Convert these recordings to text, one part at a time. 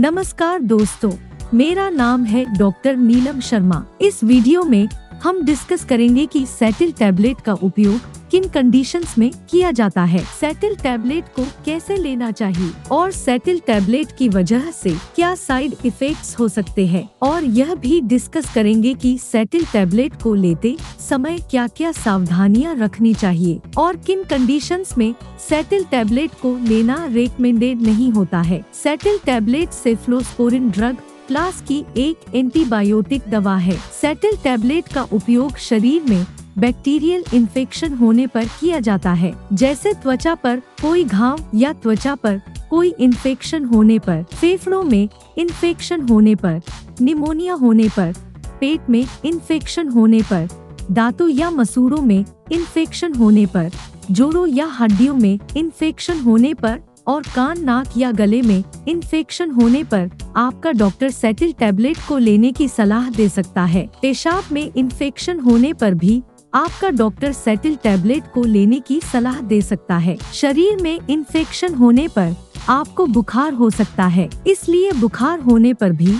नमस्कार दोस्तों, मेरा नाम है डॉक्टर नीलम शर्मा। इस वीडियो में हम डिस्कस करेंगे कि सेटिल टैबलेट का उपयोग किन कंडीशंस में किया जाता है, सेटिल टैबलेट को कैसे लेना चाहिए और सेटिल टैबलेट की वजह से क्या साइड इफेक्ट्स हो सकते हैं। और यह भी डिस्कस करेंगे कि सेटिल टैबलेट को लेते समय क्या क्या सावधानियां रखनी चाहिए और किन कंडीशंस में सेटिल टैबलेट को लेना रेकमेंडेड नहीं होता है। Settle tablet cephalosporin drug class की एक एंटीबायोटिक दवा है। सेटिल टैबलेट का उपयोग शरीर में बैक्टीरियल इन्फेक्शन होने पर किया जाता है, जैसे त्वचा पर कोई घाव या त्वचा पर कोई इन्फेक्शन होने पर, फेफड़ों में इन्फेक्शन होने पर, निमोनिया होने पर, पेट में इन्फेक्शन होने पर, दांतों या मसूड़ों में इन्फेक्शन होने पर, जोड़ों या हड्डियों में इन्फेक्शन होने पर और कान, नाक या गले में इन्फेक्शन होने पर आपका डॉक्टर सेटिल टैबलेट को लेने की सलाह दे सकता है। पेशाब में इन्फेक्शन होने पर भी आपका डॉक्टर सेटिल टैबलेट को लेने की सलाह दे सकता है। शरीर में इन्फेक्शन होने पर आपको बुखार हो सकता है, इसलिए बुखार होने पर भी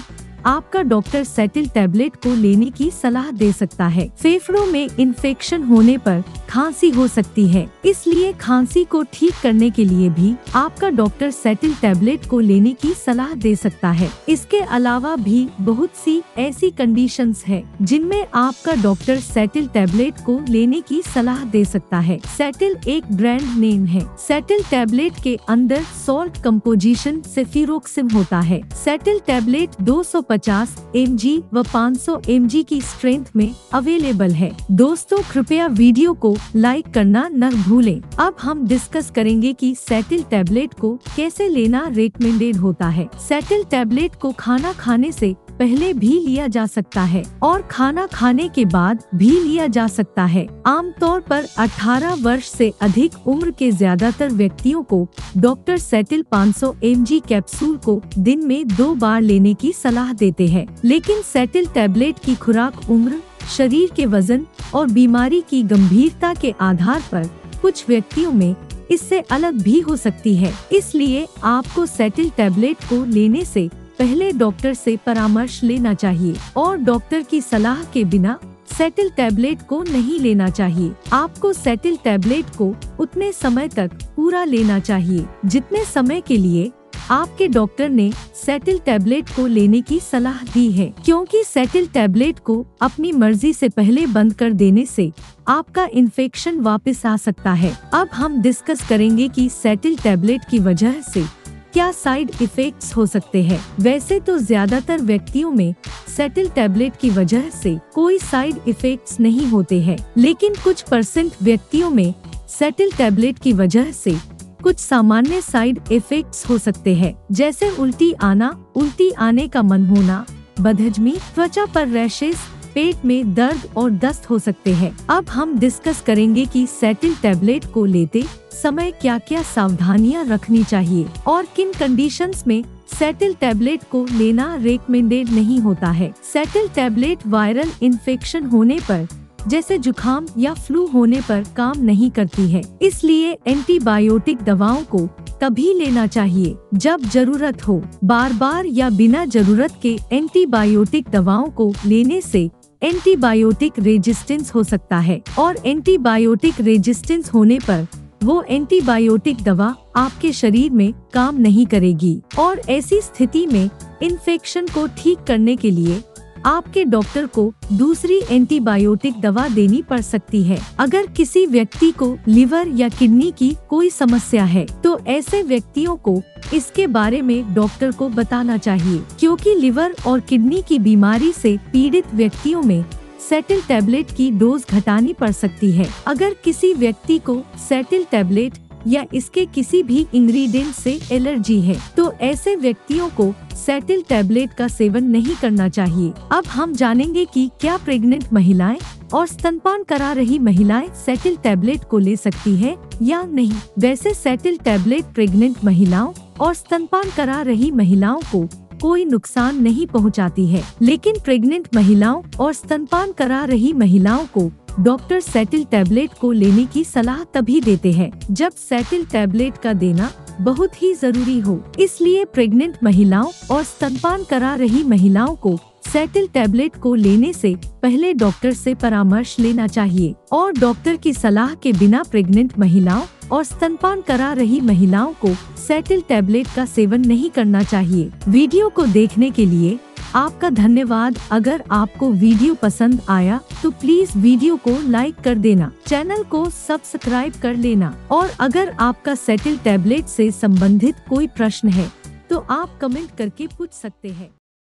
आपका डॉक्टर सेटिल टैबलेट को लेने की सलाह दे सकता है। फेफड़ों में इन्फेक्शन होने पर खांसी हो सकती है, इसलिए खांसी को ठीक करने के लिए भी आपका डॉक्टर सेटिल टैबलेट को लेने की सलाह दे सकता है। इसके अलावा भी बहुत सी ऐसी कंडीशंस है जिनमें आपका डॉक्टर सेटिल टैबलेट को लेने की सलाह दे सकता है। सेटिल एक ब्रांड नेम है। सेटिल टैबलेट के अंदर सॉल्ट कंपोजिशन सेफिरोक्सिम होता है। सेटिल टैबलेट 250 mg व 500 mg की स्ट्रेंथ में अवेलेबल है। दोस्तों, कृपया वीडियो को लाइक करना न भूलें। अब हम डिस्कस करेंगे कि सेटिल टैबलेट को कैसे लेना रेकमेंडेड होता है। सेटिल टैबलेट को खाना खाने से पहले भी लिया जा सकता है और खाना खाने के बाद भी लिया जा सकता है। आमतौर पर 18 वर्ष से अधिक उम्र के ज्यादातर व्यक्तियों को डॉक्टर सेटिल 500 mg कैप्सूल को दिन में 2 बार लेने की सलाह देते हैं, लेकिन सेटिल टैबलेट की खुराक उम्र, शरीर के वजन और बीमारी की गंभीरता के आधार पर कुछ व्यक्तियों में इससे अलग भी हो सकती है। इसलिए आपको सेटिल टैबलेट को लेने से पहले डॉक्टर से परामर्श लेना चाहिए और डॉक्टर की सलाह के बिना सेटिल टैबलेट को नहीं लेना चाहिए। आपको सेटिल टैबलेट को उतने समय तक पूरा लेना चाहिए जितने समय के लिए आपके डॉक्टर ने सेटिल टैबलेट को लेने की सलाह दी है, क्योंकि सेटिल टैबलेट को अपनी मर्जी से पहले बंद कर देने से आपका इन्फेक्शन वापस आ सकता है। अब हम डिस्कस करेंगे कि सेटिल टैबलेट की वजह से क्या साइड इफेक्ट्स हो सकते हैं। वैसे तो ज्यादातर व्यक्तियों में सेटिल टैबलेट की वजह से कोई साइड इफेक्ट्स नहीं होते हैं, लेकिन कुछ % व्यक्तियों में सेटिल टैबलेट की वजह से कुछ सामान्य साइड इफेक्ट्स हो सकते हैं, जैसे उल्टी आना, उल्टी आने का मन होना, बदहजमी, त्वचा पर रैशेस, पेट में दर्द और दस्त हो सकते हैं। अब हम डिस्कस करेंगे कि सेटिल टैबलेट को लेते समय क्या क्या सावधानियां रखनी चाहिए और किन कंडीशंस में सेटिल टैबलेट को लेना रेकमेंडेड नहीं होता है। सेटिल टैबलेट वायरल इन्फेक्शन होने पर, जैसे जुखाम या फ्लू होने पर काम नहीं करती है, इसलिए एंटीबायोटिक दवाओं को तभी लेना चाहिए जब जरूरत हो। बार बार या बिना जरूरत के एंटीबायोटिक दवाओं को लेने से एंटीबायोटिक रेजिस्टेंस हो सकता है और एंटीबायोटिक रेजिस्टेंस होने पर वो एंटीबायोटिक दवा आपके शरीर में काम नहीं करेगी और ऐसी स्थिति में इन्फेक्शन को ठीक करने के लिए आपके डॉक्टर को दूसरी एंटीबायोटिक दवा देनी पड़ सकती है। अगर किसी व्यक्ति को लिवर या किडनी की कोई समस्या है तो ऐसे व्यक्तियों को इसके बारे में डॉक्टर को बताना चाहिए, क्योंकि लिवर और किडनी की बीमारी से पीड़ित व्यक्तियों में सेटिल टैबलेट की डोज घटानी पड़ सकती है। अगर किसी व्यक्ति को सेटिल टैबलेट या इसके किसी भी इंग्रेडिएंट से एलर्जी है तो ऐसे व्यक्तियों को सेटिल टैबलेट का सेवन नहीं करना चाहिए। अब हम जानेंगे कि क्या प्रेग्नेंट महिलाएं और स्तनपान करा रही महिलाएं सेटिल टैबलेट को ले सकती है या नहीं। वैसे सेटिल टैबलेट प्रेग्नेंट महिलाओं और स्तनपान करा रही महिलाओं को कोई नुकसान नहीं पहुंचाती है, लेकिन प्रेग्नेंट महिलाओं और स्तनपान करा रही महिलाओं को डॉक्टर सेटिल टैबलेट को लेने की सलाह तभी देते हैं जब सेटिल टैबलेट का देना बहुत ही जरूरी हो। इसलिए प्रेग्नेंट महिलाओं और स्तनपान करा रही महिलाओं को सेटिल टैबलेट को लेने से पहले डॉक्टर से परामर्श लेना चाहिए और डॉक्टर की सलाह के बिना प्रेग्नेंट महिलाओं और स्तनपान करा रही महिलाओं को सेटिल टैबलेट का सेवन नहीं करना चाहिए। वीडियो को देखने के लिए आपका धन्यवाद। अगर आपको वीडियो पसंद आया तो प्लीज वीडियो को लाइक कर देना, चैनल को सब्सक्राइब कर लेना और अगर आपका सेटिल टैबलेट से संबंधित कोई प्रश्न है तो आप कमेंट करके पूछ सकते हैं।